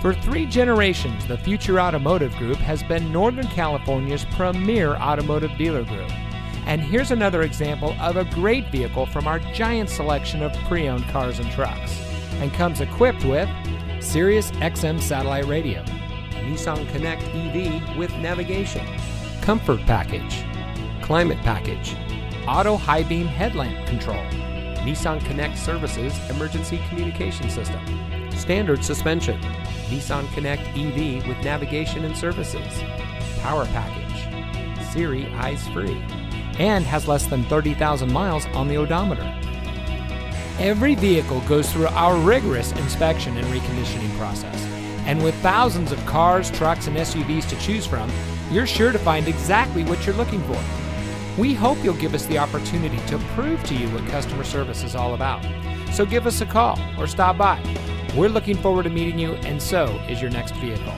For 3 generations, the Future Automotive Group has been Northern California's premier automotive dealer group. And here's another example of a great vehicle from our giant selection of pre-owned cars and trucks. And comes equipped with Sirius XM satellite radio, Nissan Connect EV with navigation, comfort package, climate package, auto high beam headlamp control, Nissan Connect Services emergency communication system, standard suspension, Nissan Connect EV with navigation and services, power package, Siri Eyes Free, and has less than 30,000 miles on the odometer. Every vehicle goes through our rigorous inspection and reconditioning process. And with thousands of cars, trucks, and SUVs to choose from, you're sure to find exactly what you're looking for. We hope you'll give us the opportunity to prove to you what customer service is all about. So give us a call or stop by. We're looking forward to meeting you, and so is your next vehicle.